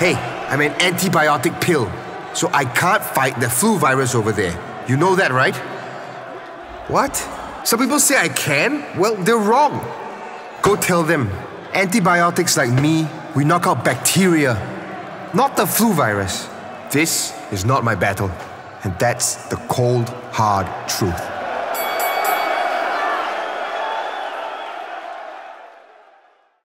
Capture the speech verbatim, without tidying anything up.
Hey, I'm an antibiotic pill, so I can't fight the flu virus over there. You know that, right? What? Some people say I can? Well, they're wrong. Go tell them. Antibiotics like me, we knock out bacteria, not the flu virus. This is not my battle, and that's the cold, hard truth.